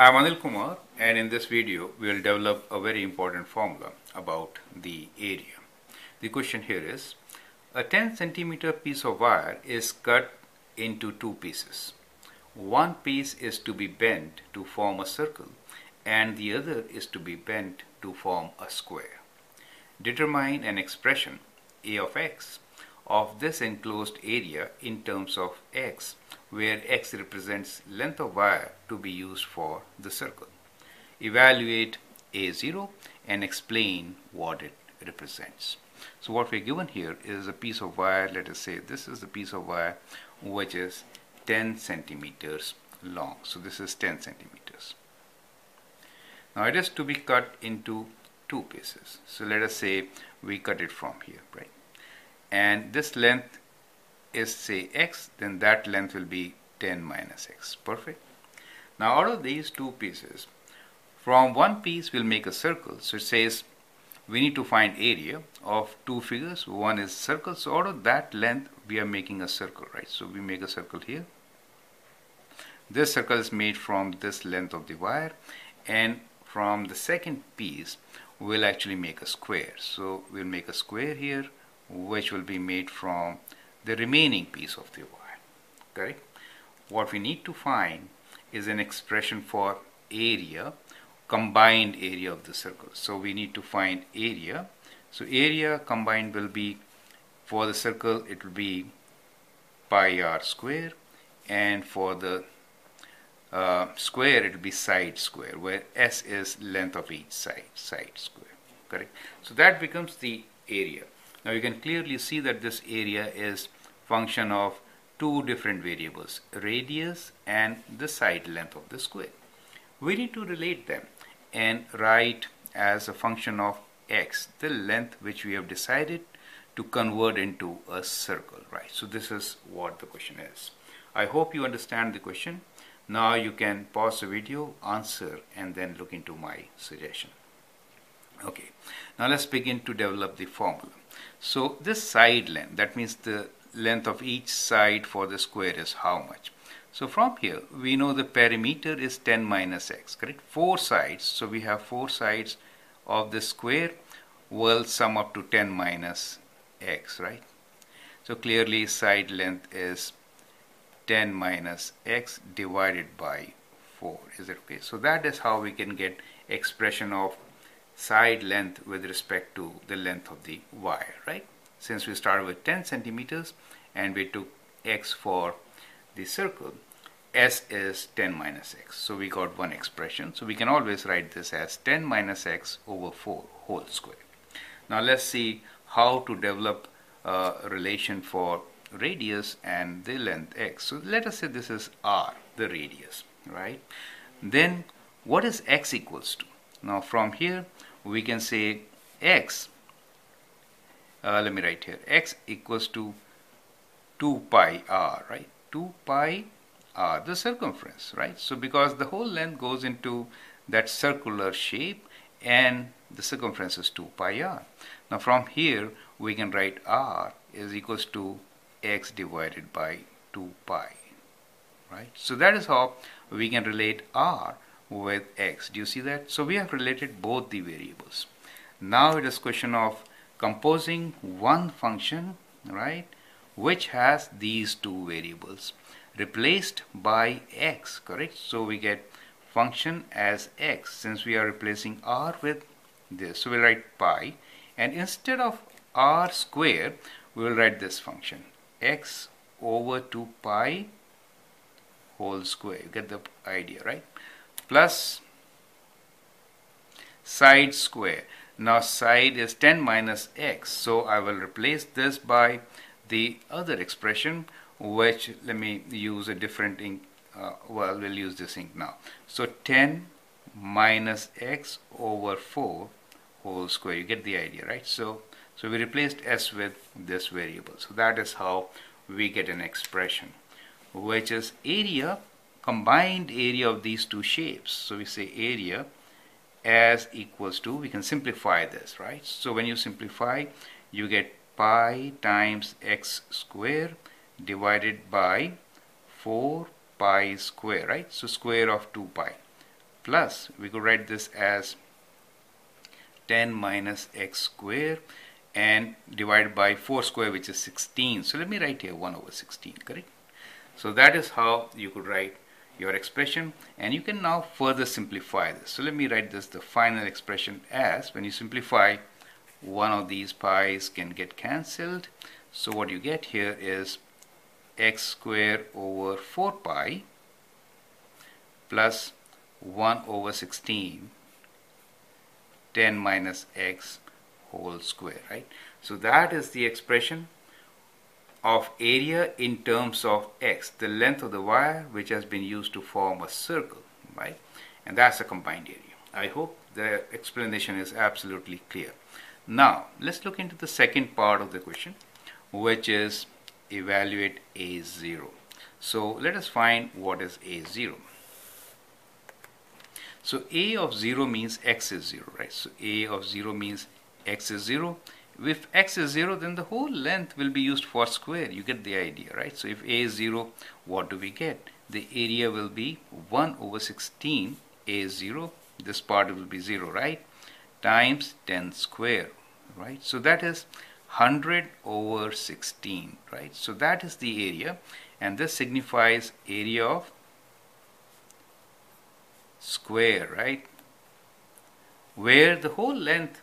I am Anil Kumar, and in this video we will develop a very important formula about the area. The question here is, a 10 centimeter piece of wire is cut into two pieces. One piece is to be bent to form a circle and the other is to be bent to form a square. Determine an expression A of x of this enclosed area in terms of x, where x represents length of wire to be used for the circle. Evaluate A0 and explain what it represents. So what we're given here is a piece of wire. Let us say this is the piece of wire which is 10 centimeters long. So this is 10 centimeters. Now it is to be cut into two pieces. So let us say we cut it from here, right? And this length is say x, then that length will be 10 minus x. Perfect. Now out of these two pieces, from one piece we'll make a circle. So it says we need to find area of two figures. One is circle. So out of that length we are making a circle, right? So we make a circle here. This circle is made from this length of the wire, and from the second piece we'll actually make a square. So we'll make a square here, which will be made from the remaining piece of the wire. Correct? What we need to find is an expression for area, combined area of the circle. So we need to find area. So area combined will be, for the circle it will be pi r square, and for the square it will be side square, where s is length of each side, side square. Correct? So that becomes the area. Now you can clearly see that this area is function of two different variables, radius and the side length of the square. We need to relate them and write as a function of x, the length which we have decided to convert into a circle, right? So this is what the question is. I hope you understand the question. Now you can pause the video, answer, and then look into my suggestion. Okay, now let's begin to develop the formula. So this side length, that means the length of each side for the square, is how much? So from here we know the perimeter is 10 minus x, correct? Four sides, so we have four sides of the square will sum up to 10 minus x, right? So clearly side length is 10 minus x divided by 4. Is it okay? So that is how we can get expression of side length with respect to the length of the wire, right? Since we started with 10 centimeters and we took x for the circle, s is 10 minus x. So we got one expression. So we can always write this as 10 minus x over 4 whole square. Now let's see how to develop a relation for radius and the length x. So let us say this is r, the radius, right? Then what is x equals to? Now from here we can say x, let me write here, x equals to 2 pi r, right? 2 pi r, the circumference, right? So because the whole length goes into that circular shape and the circumference is 2 pi r. Now from here we can write r is equals to x divided by 2 pi, right? So that is how we can relate r with x. Do you see that? So we have related both the variables. Now it is question of composing one function, right, which has these two variables replaced by x, correct? So we get function as x, since we are replacing r with this. So we'll write pi, and instead of r square we will write this function x over 2 pi whole square. You get the idea, right? Plus side square. Now side is 10 minus x, so I will replace this by the other expression, which, let me use a different ink, we'll use this ink now. So 10 minus x over 4 whole square. You get the idea, right? So we replaced s with this variable. So that is how we get an expression, which is area, combined area of these two shapes. So we say area as equals to, we can simplify this, right? So when you simplify, you get pi times x square divided by 4 pi square, right? So square of 2 pi. plus we could write this as 10 minus x square and divided by 4 square, which is 16. So let me write here 1/16, correct? So that is how you could write your expression, and you can now further simplify this. So let me write this, the final expression, as when you simplify, one of these pi's can get cancelled. So what you get here is x square over 4 pi plus 1/16, 10 minus x whole square, right? So that is the expression of area in terms of x, the length of the wire which has been used to form a circle, right? And that's the combined area. I hope the explanation is absolutely clear. Now let's look into the second part of the question, which is evaluate A0. So let us find what is A0. So A0 means x is 0, right? So A0 means x is 0. If x is 0, then the whole length will be used for square. You get the idea, right? So if A is 0, what do we get? The area will be 1/16 A0. This part will be 0, right? Times 10 square, right? So that is 100/16, right? So that is the area, and this signifies area of square, right? Where the whole length,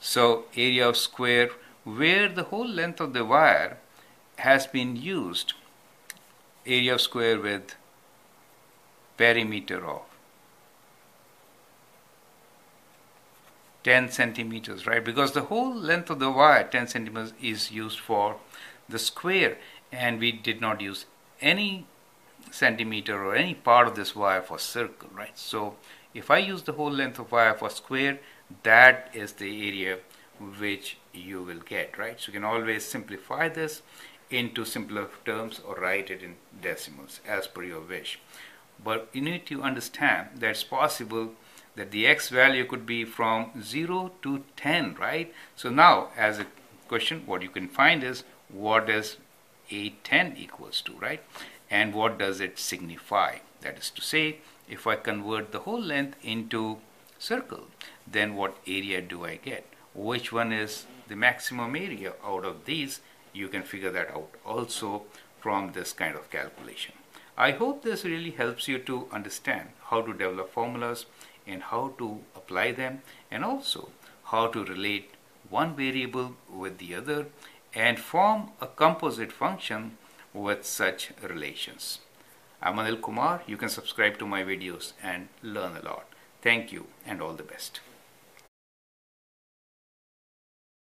so area of square, where the whole length of the wire has been used, area of square with perimeter of 10 centimeters, right? Because the whole length of the wire, 10 centimeters, is used for the square, and we did not use any centimeter or any part of this wire for circle, right? So if I use the whole length of wire for square, that is the area which you will get, right? So you can always simplify this into simpler terms or write it in decimals as per your wish. But you need to understand that it's possible that the x value could be from 0 to 10, right? So now as a question, what you can find is what does A10 equals to, right? And what does it signify? That is to say, if I convert the whole length into circle, then what area do I get? Which one is the maximum area out of these? You can figure that out also from this kind of calculation. I hope this really helps you to understand how to develop formulas and how to apply them, and also how to relate one variable with the other and form a composite function with such relations. I'm Anil Kumar. You can subscribe to my videos and learn a lot. Thank you and all the best.